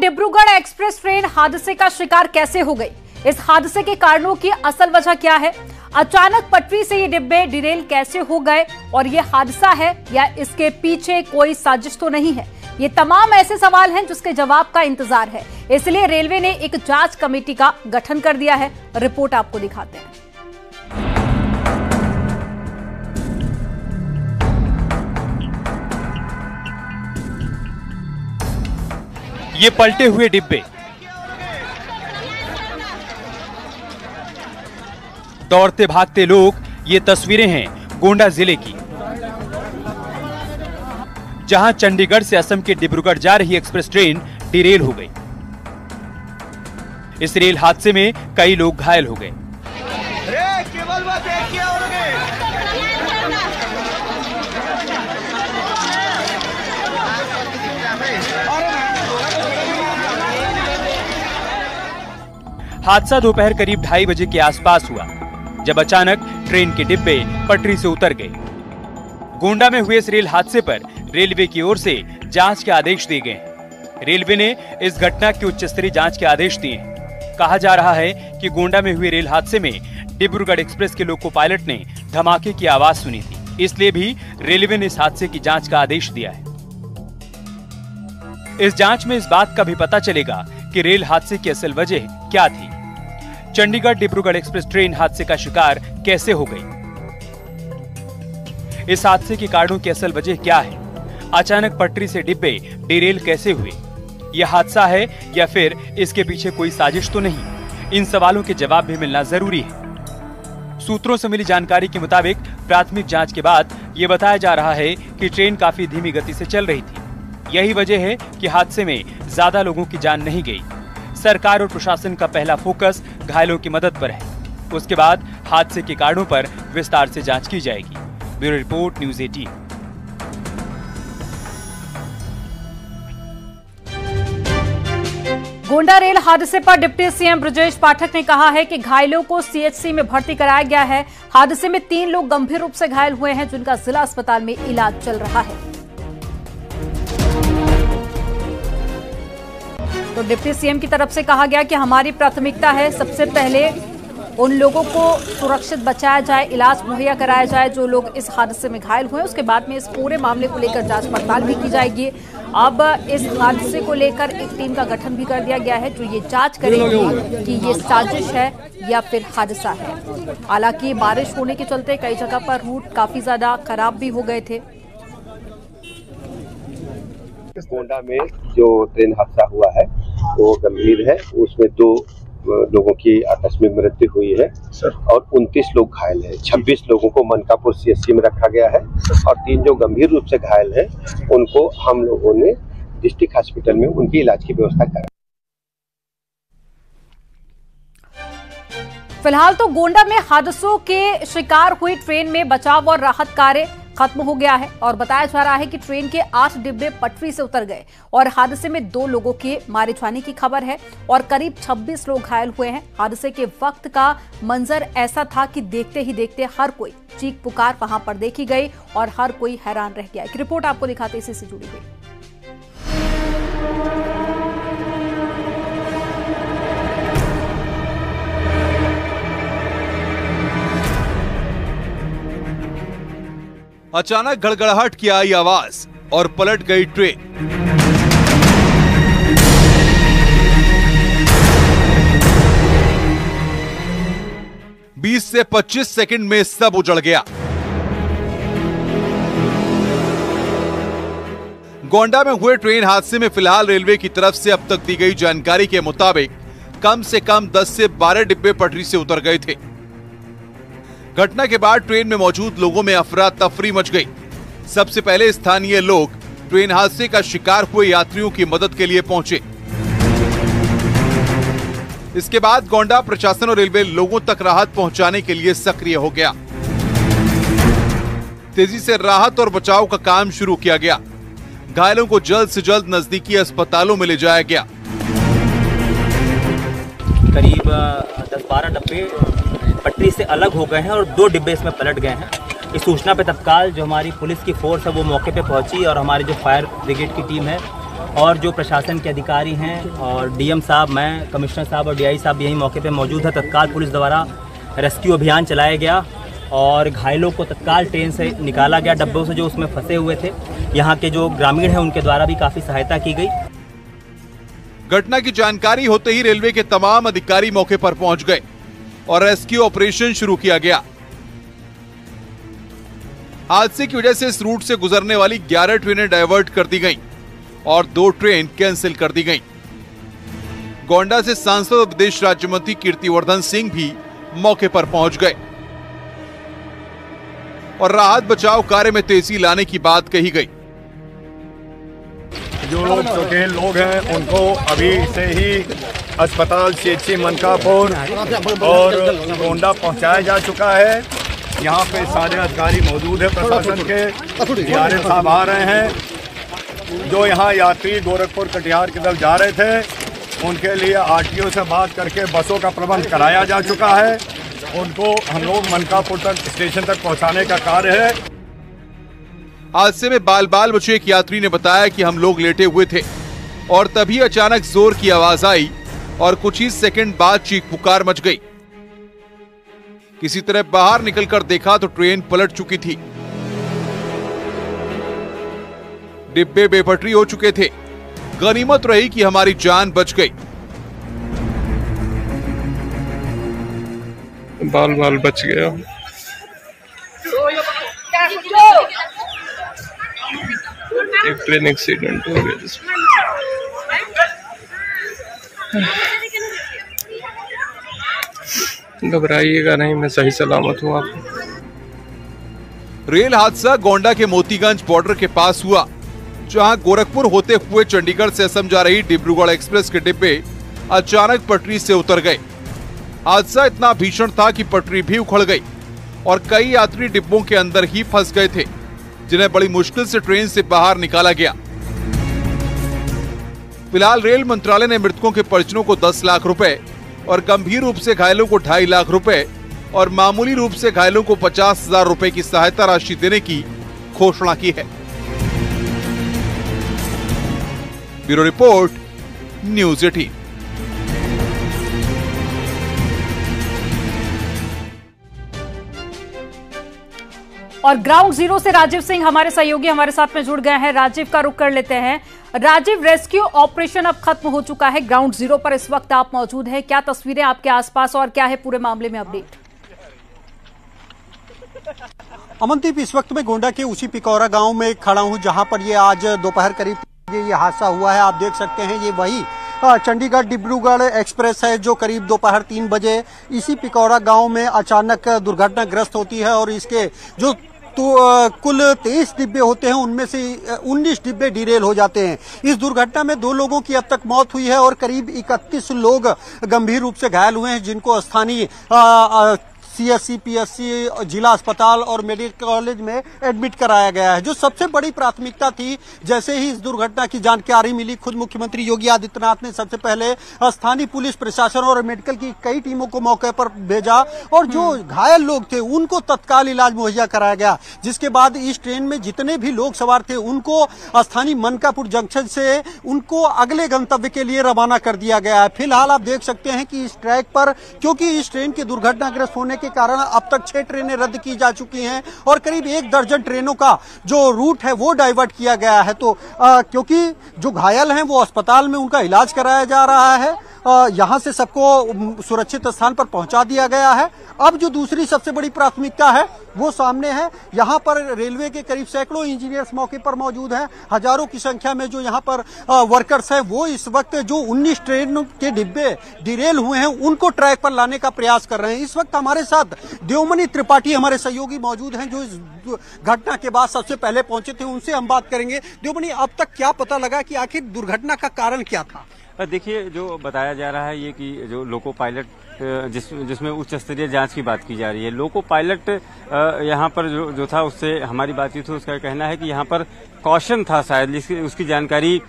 Dibrugarh express train हादसे का शिकार कैसे हो गई, इस हादसे के कारणों की असल वजह क्या है, अचानक पटरी से ये डिब्बे डिरेल कैसे हो गए और ये हादसा है या इसके पीछे कोई साजिश तो नहीं है, ये तमाम ऐसे सवाल हैं जिसके जवाब का इंतजार है। इसलिए रेलवे ने एक जांच कमेटी का गठन कर दिया है। रिपोर्ट आपको दिखाते हैं। ये पलटे हुए डिब्बे दौड़ते भागते लोग, ये तस्वीरें हैं गोंडा जिले की, जहां चंडीगढ़ से असम के डिब्रूगढ़ जा रही एक्सप्रेस ट्रेन डिरेल हो गई। इस रेल हादसे में कई लोग घायल हो गए। हादसा दोपहर करीब 2:30 बजे के आसपास हुआ, जब अचानक ट्रेन के डिब्बे पटरी से उतर गए। गोंडा में हुए इस रेल हादसे पर रेलवे की ओर से जांच के आदेश दिए गए हैं। रेलवे ने इस घटना की उच्च स्तरीय जांच के आदेश दिए हैं। कहा जा रहा है कि गोंडा में हुए रेल हादसे में डिब्रूगढ़ एक्सप्रेस के लोको पायलट ने धमाके की आवाज सुनी थी, इसलिए भी रेलवे ने इस हादसे की जाँच का आदेश दिया है। इस जाँच में इस बात का भी पता चलेगा कि रेल हादसे की असल वजह क्या थी, चंडीगढ़ डिब्रूगढ़ एक्सप्रेस ट्रेन हादसे का शिकार कैसे हो गई, इस हादसे के कारणों की असल वजह क्या है, अचानक पटरी से डिब्बे डिरेल कैसे हुए, यह हादसा है या फिर इसके पीछे कोई साजिश तो नहीं, इन सवालों के जवाब भी मिलना जरूरी है। सूत्रों से मिली जानकारी के मुताबिक प्राथमिक जांच के बाद यह बताया जा रहा है कि ट्रेन काफी धीमी गति से चल रही थी। यही वजह है कि हादसे में ज्यादा लोगों की जान नहीं गई। सरकार और प्रशासन का पहला फोकस घायलों की मदद पर है। उसके बाद हादसे के कारणों पर विस्तार से जांच की जाएगी। Bureau report, news 18। Gonda rail हादसे पर डिप्टी सीएम बृजेश पाठक ने कहा है कि घायलों को सीएचसी में भर्ती कराया गया है। हादसे में 3 लोग गंभीर रूप से घायल हुए हैं, जिनका जिला अस्पताल में इलाज चल रहा है। तो डिप्टी सीएम की तरफ से कहा गया कि हमारी प्राथमिकता है, सबसे पहले उन लोगों को सुरक्षित बचाया जाए, इलाज मुहैया कराया जाए जो लोग इस हादसे में घायल हुए हैं। उसके बाद में इस पूरे मामले को लेकर जांच पड़ताल भी की जाएगी। अब इस हादसे को लेकर एक टीम का गठन भी कर दिया गया है जो ये जांच करेगी कि ये साजिश है या फिर हादसा है। हालांकि बारिश होने के चलते कई जगह पर रूट काफी ज्यादा खराब भी हो गए थे। गोंडा में जो ट्रेन हादसा हुआ है वो गंभीर है, उसमें 2 लोगों की आकस्मिक मृत्यु हुई है और 29 लोग घायल हैं। 26 लोगों को मनकापुर सीएचसी में रखा गया है और 3 जो गंभीर रूप से घायल हैं उनको हम लोगों ने डिस्ट्रिक्ट हॉस्पिटल में उनके इलाज की व्यवस्था करा। फिलहाल तो गोंडा में हादसों के शिकार हुई ट्रेन में बचाव और राहत कार्य खत्म हो गया है और बताया जा रहा है कि ट्रेन के 8 डिब्बे पटरी से उतर गए और हादसे में 2 लोगों के मारे जाने की खबर है और करीब 26 लोग घायल हुए हैं। हादसे के वक्त का मंजर ऐसा था कि देखते ही देखते हर कोई चीख पुकार वहां पर देखी गई और हर कोई हैरान रह गया। एक रिपोर्ट आपको दिखाते इसी से जुड़ी हुई। अचानक गड़गड़ाहट की आई आवाज और पलट गई ट्रेन। बीस से 25 सेकंड में सब उजड़ गया। गोंडा में हुए ट्रेन हादसे में फिलहाल रेलवे की तरफ से अब तक दी गई जानकारी के मुताबिक कम से कम 10 से 12 डिब्बे पटरी से उतर गए थे। घटना के बाद ट्रेन में मौजूद लोगों में अफरा तफरी मच गई। सबसे पहले स्थानीय लोग ट्रेन हादसे का शिकार हुए यात्रियों की मदद के लिए पहुंचे। इसके बाद गोंडा प्रशासन और रेलवे लोगों तक राहत पहुंचाने के लिए सक्रिय हो गया। तेजी से राहत और बचाव का काम शुरू किया गया। घायलों को जल्द से जल्द नजदीकी अस्पतालों में ले जाया गया। करीब 10-12 डब्बे पटरी से अलग हो गए हैं और 2 डिब्बे इसमें पलट गए हैं। इस सूचना पर तत्काल जो हमारी पुलिस की फोर्स है वो मौके पे पहुंची और हमारी जो फायर ब्रिगेड की टीम है और जो प्रशासन के अधिकारी हैं और डीएम साहब, मैं, कमिश्नर साहब और डीआई साहब यहीं मौके पे मौजूद है। तत्काल पुलिस द्वारा रेस्क्यू अभियान चलाया गया और घायलों को तत्काल ट्रेन से निकाला गया, डब्बों से जो उसमें फंसे हुए थे। यहाँ के जो ग्रामीण हैं उनके द्वारा भी काफ़ी सहायता की गई। घटना की जानकारी होते ही रेलवे के तमाम अधिकारी मौके पर पहुंच गए और रेस्क्यू ऑपरेशन शुरू किया गया। हादसे की वजह से इस रूट से गुजरने वाली 11 ट्रेनें डाइवर्ट कर दी गईं और 2 ट्रेन कैंसिल कर दी गईं। गोंडा से सांसद और विदेश राज्य मंत्री कीर्तिवर्धन सिंह भी मौके पर पहुंच गए और राहत बचाव कार्य में तेजी लाने की बात कही गई। जो लोग छोटे लोग हैं उनको अभी से ही अस्पताल सीएचसी मनकापुर और गोंडा पहुंचाया जा चुका है। यहाँ पे सारे अधिकारी मौजूद हैं, प्रशासन के डीआरएम साहब आ रहे हैं। जो यहाँ यात्री गोरखपुर कटिहार की तरफ जा रहे थे उनके लिए आरटीओ से बात करके बसों का प्रबंध कराया जा चुका है। उनको हम लोग मनकापुर तक स्टेशन तक पहुँचाने का कार्य है। हादसे में बाल बाल बचे एक यात्री ने बताया कि हम लोग लेटे हुए थे और तभी अचानक जोर की आवाज आई और कुछ ही सेकंड बाद चीख पुकार मच गई। किसी तरह बाहर निकलकर देखा तो ट्रेन पलट चुकी थी, डिब्बे बेपटरी हो चुके थे। गनीमत रही कि हमारी जान बच गई। बाल बाल बच गया। एक ट्रेन एक्सीडेंट हो गया। घबराइएगा नहीं, मैं सही सलामत हूँ आपको। रेल हादसा गोंडा के मोतीगंज बॉर्डर के पास हुआ, जहाँ गोरखपुर होते हुए चंडीगढ़ से असम जा रही डिब्रूगढ़ एक्सप्रेस के डिब्बे अचानक पटरी से उतर गए। हादसा इतना भीषण था कि पटरी भी उखड़ गई और कई यात्री डिब्बों के अंदर ही फंस गए थे, जिन्हें बड़ी मुश्किल से ट्रेन से बाहर निकाला गया। फिलहाल रेल मंत्रालय ने मृतकों के परिजनों को 10 लाख रुपए और गंभीर रूप से घायलों को 2.5 लाख रुपए और मामूली रूप से घायलों को 50,000 रुपए की सहायता राशि देने की घोषणा की है। Bureau report, news 18। और ग्राउंड जीरो से राजीव सिंह हमारे सहयोगी हमारे साथ में जुड़ गए हैं। राजीव का रुख कर लेते हैं। राजीव, रेस्क्यू ऑपरेशन अब खत्म हो चुका है, ग्राउंड जीरो पर इस वक्त आप मौजूद हैं, क्या तस्वीरें आपके आसपास और क्या है पूरे मामले में अपडेट? अमनदीप, इस वक्त मैं गोंडा के उसी पिकौरा गांव में खड़ा हूं जहां पर ये आज दोपहर करीब ये हादसा हुआ है। आप देख सकते हैं ये वही चंडीगढ़ डिब्रूगढ़ एक्सप्रेस है जो करीब दोपहर 3 बजे इसी पिकौरा गांव में अचानक दुर्घटनाग्रस्त होती है और इसके जो कुल 23 डिब्बे होते हैं उनमें से 19 डिब्बे डिरेल हो जाते हैं। इस दुर्घटना में 2 लोगों की अब तक मौत हुई है और करीब 31 लोग गंभीर रूप से घायल हुए हैं, जिनको स्थानीय CSC PSC जिला अस्पताल और मेडिकल कॉलेज में एडमिट कराया गया है। जो सबसे बड़ी प्राथमिकता थी, जैसे ही इस दुर्घटना की जानकारी मिली, खुद मुख्यमंत्री योगी आदित्यनाथ ने सबसे पहले स्थानीय पुलिस प्रशासन और मेडिकल की कई टीमों को मौके पर भेजा और जो घायल लोग थे उनको तत्काल इलाज मुहैया कराया गया, जिसके बाद इस ट्रेन में जितने भी लोग सवार थे उनको स्थानीय मनकापुर जंक्शन से उनको अगले गंतव्य के लिए रवाना कर दिया गया है। फिलहाल आप देख सकते हैं कि इस ट्रैक पर, क्योंकि इस ट्रेन के दुर्घटनाग्रस्त होने के कारण अब तक 6 ट्रेनें रद्द की जा चुकी हैं और करीब 1 दर्जन ट्रेनों का जो रूट है वो डाइवर्ट किया गया है। तो क्योंकि जो घायल हैं वो अस्पताल में उनका इलाज कराया जा रहा है, यहाँ से सबको सुरक्षित स्थान पर पहुंचा दिया गया है। अब जो दूसरी सबसे बड़ी प्राथमिकता है वो सामने है। यहाँ पर रेलवे के करीब सैकड़ों इंजीनियर्स मौके पर मौजूद हैं, हजारों की संख्या में जो यहाँ पर वर्कर्स हैं वो इस वक्त जो 19 ट्रेनों के डिब्बे डिरेल हुए हैं उनको ट्रैक पर लाने का प्रयास कर रहे हैं। इस वक्त हमारे साथ देवमणि त्रिपाठी हमारे सहयोगी मौजूद हैं, जो इस घटना के बाद सबसे पहले पहुंचे थे, उनसे हम बात करेंगे। देवमणि, अब तक क्या पता लगा कि आखिर दुर्घटना का कारण क्या था? देखिए, जो बताया जा रहा है ये कि जो लोको पायलट जिसमें उच्च स्तरीय जांच की बात की जा रही है, लोको पायलट यहाँ पर जो था उससे हमारी बातचीत हुई, उसका कहना है कि यहाँ पर कॉशन था शायद, उसकी जानकारी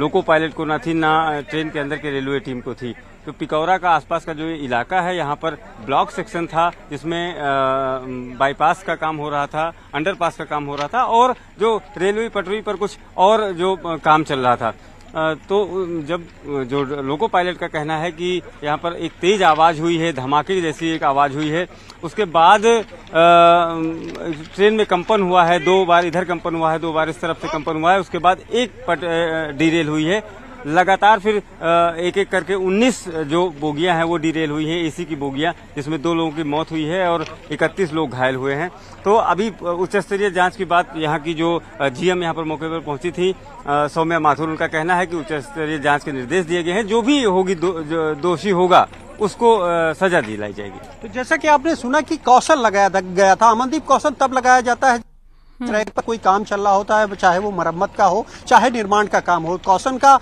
लोको पायलट को ना थी, ना ट्रेन के अंदर के रेलवे टीम को थी। तो पिकौरा का आसपास का जो इलाका है यहाँ पर ब्लॉक सेक्शन था जिसमें बाईपास का काम हो रहा था, अंडरपास का काम हो रहा था और जो रेलवे पटरी पर कुछ और जो काम चल रहा था। तो जब जो लोको पायलट का कहना है कि यहाँ पर एक तेज आवाज़ हुई है, धमाके जैसी एक आवाज़ हुई है, उसके बाद ट्रेन में कंपन हुआ है, दो बार इधर कंपन हुआ है, दो बार इस तरफ से कंपन हुआ है, उसके बाद एक डीरेल हुई है। लगातार फिर एक एक करके 19 जो बोगियां हैं वो डीरेल हुई हैं, एसी की बोगियां, जिसमें 2 लोगों की मौत हुई है और 31 लोग घायल हुए हैं। तो अभी उच्च स्तरीय जांच की बात यहां की जो जीएम यहां पर मौके पर पहुंची थी सौम्या माथुर, उनका कहना है कि उच्च स्तरीय जांच के निर्देश दिए गए हैं, जो भी होगी दोषी होगा उसको सजा दिलाई जाएगी। तो जैसा कि आपने सुना कि कौशल लगाया गया था, अमनदीप कौशल तब लगाया जाता है ट्रैक पर कोई काम चल रहा होता है, चाहे वो मरम्मत का हो चाहे निर्माण का काम हो। कौशन का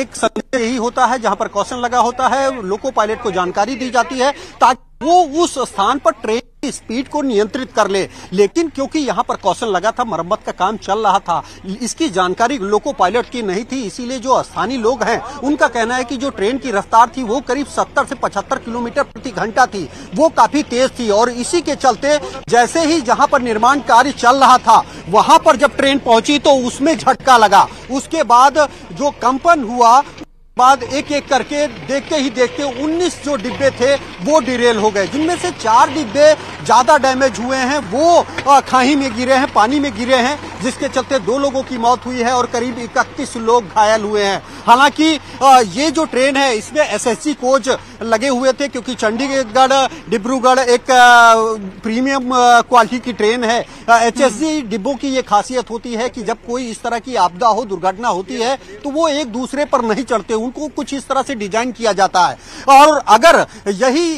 एक संदेश यही होता है, जहां पर कौशन लगा होता है लोको पायलट को जानकारी दी जाती है ताकि वो उस स्थान पर ट्रेन की स्पीड को नियंत्रित कर ले। लेकिन क्योंकि यहां पर कौशन लगा था, मरम्मत का काम चल रहा था, इसकी जानकारी लोको पायलट की नहीं थी, इसीलिए जो स्थानीय लोग हैं उनका कहना है कि जो ट्रेन की रफ्तार थी वो करीब 70 से 75 किलोमीटर प्रति घंटा थी, वो काफी तेज थी। और इसी के चलते जैसे ही जहां पर निर्माण कार्य चल रहा था वहां पर जब ट्रेन पहुंची तो उसमें झटका लगा, उसके बाद जो कंपन हुआ, बाद एक एक करके देखते ही देखते 19 जो डिब्बे थे वो डिरेल हो गए, जिनमें से 4 डिब्बे ज्यादा डैमेज हुए हैं, वो खाई में गिरे हैं, पानी में गिरे हैं, जिसके चलते 2 लोगों की मौत हुई है और करीब 31 लोग घायल हुए हैं। हालांकि ये जो ट्रेन है इसमें एसएससी कोच लगे हुए थे, क्योंकि चंडीगढ़ डिब्रूगढ़ एक प्रीमियम क्वालिटी की ट्रेन है। एचएससी डिब्बों की ये खासियत होती है कि जब कोई इस तरह की आपदा हो, दुर्घटना होती है, तो वो एक दूसरे पर नहीं चढ़ते, उनको कुछ इस तरह से डिजाइन किया जाता है। और अगर यही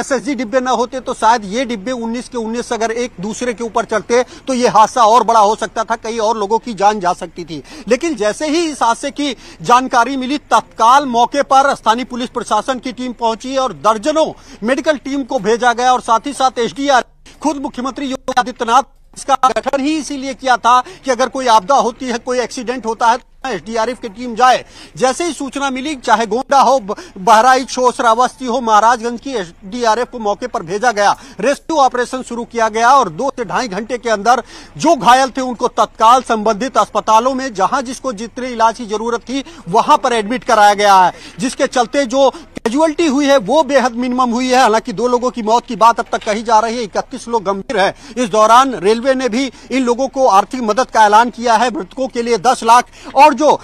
एसएसजी डिब्बे ना होते तो शायद ये डिब्बे 19 के 19 अगर एक दूसरे के ऊपर चढ़ते तो ये हादसा और बड़ा हो सकता था, कई और लोगों की जान जा सकती थी। लेकिन जैसे ही इस हादसे की जानकारी मिली तत्काल मौके पर स्थानीय पुलिस प्रशासन की टीम पहुंची और दर्जनों मेडिकल टीम को भेजा गया और साथ ही साथ एसडीआर, खुद मुख्यमंत्री योगी आदित्यनाथ, इसका गठन ही इसीलिए किया था कि अगर कोई आपदा होती है, कोई एक्सीडेंट होता है, एसडीआरएफ की टीम जाए। जैसे ही सूचना मिली, चाहे गोंडा हो, बहराइच हो, श्रावस्ती हो, महाराजगंज की एसडीआरएफ को मौके पर भेजा गया, रेस्क्यू ऑपरेशन शुरू किया गया और 2 से ढाई घंटे के अंदर जो घायल थे उनको तत्काल संबंधित अस्पतालों में, जहां जिसको जितने इलाज की जरूरत थी वहां पर एडमिट कराया गया है, जिसके चलते जो कैजुअलिटी हुई है वो बेहद मिनिमम हुई है। हालांकि 2 लोगों की मौत की बात अब तक कही जा रही है, 31 लोग गंभीर है। इस दौरान रेलवे ने भी इन लोगों को आर्थिक मदद का ऐलान किया है, मृतकों के लिए 10 लाख और जो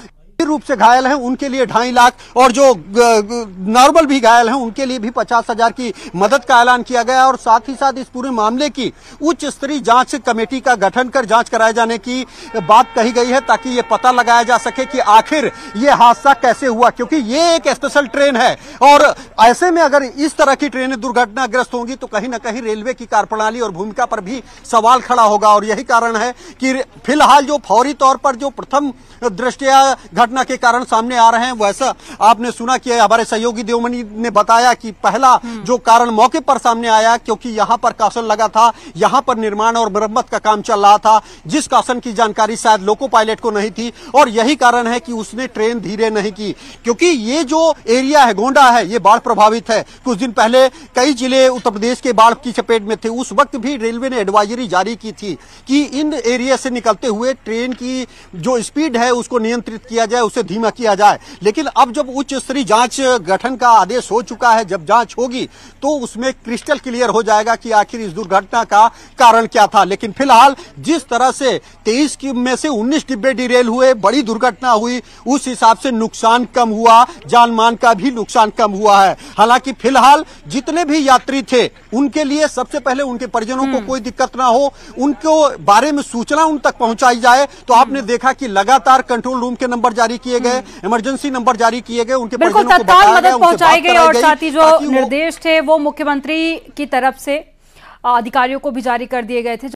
रूप से घायल हैं उनके लिए 2.5 लाख और जो नॉर्मल भी घायल हैं उनके लिए भी 50,000 की मदद का ऐलान किया गया। और साथ ही साथ इस पूरे मामले की उच्च स्तरीय जांच कमेटी का गठन कर जांच कराए जाने की बात कही गई है, ताकि ये पता लगाया जा सके कि आखिर ये हादसा कैसे हुआ, क्योंकि ये एक स्पेशल ट्रेन है और ऐसे में अगर इस तरह की ट्रेनें दुर्घटनाग्रस्त होंगी तो कहीं ना कहीं रेलवे की कार्यप्रणाली और भूमिका पर भी सवाल खड़ा होगा। और यही कारण है कि फिलहाल जो फौरी तौर पर जो प्रथम दृष्टया घटना के कारण सामने आ रहे हैं, वैसा आपने सुना कि हमारे सहयोगी देवमणि ने बताया कि पहला जो कारण मौके पर सामने आया, क्योंकि यहां पर कौशन लगा था, यहां पर निर्माण और मरम्मत का काम चल रहा था, जिस कौशन की जानकारी शायद लोको पायलट को नहीं थी और यही कारण है कि उसने ट्रेन धीरे नहीं की, क्योंकि ये जो एरिया है गोंडा है ये बाढ़ प्रभावित है। कुछ दिन पहले कई जिले उत्तर प्रदेश के बाढ़ की चपेट में थे, उस वक्त भी रेलवे ने एडवाइजरी जारी की थी कि इन एरिया से निकलते हुए ट्रेन की जो स्पीड है उसको नियंत्रित किया जाए, उसे धीमा किया जाए। लेकिन अब जब उच्च स्तरीय जांच गठन का आदेश हो चुका है, जब जांच होगी तो उसमें क्रिस्टल क्लियर हो जाएगा कि आखिर इस दुर्घटना का कारण क्या था। लेकिन फिलहाल जिस तरह से 23 में से 19 डिब्बे डिरेल हुए, बड़ी दुर्घटना हुई, उस हिसाब से नुकसान कम हुआ, जान मान का भी नुकसान कम हुआ है। हालांकि फिलहाल जितने भी यात्री थे उनके लिए सबसे पहले उनके परिजनों को कोई दिक्कत ना हो, उनको बारे में सूचना उन तक पहुंचाई जाए। तो आपने देखा कि लगातार कंट्रोल रूम के नंबर जारी किए गए, इमरजेंसी नंबर जारी किए गए, उनके परिजनों को बताया गया, मदद पहुंचाई गई और साथ ही जो निर्देश थे वो मुख्यमंत्री की तरफ से अधिकारियों को भी जारी कर दिए गए थे।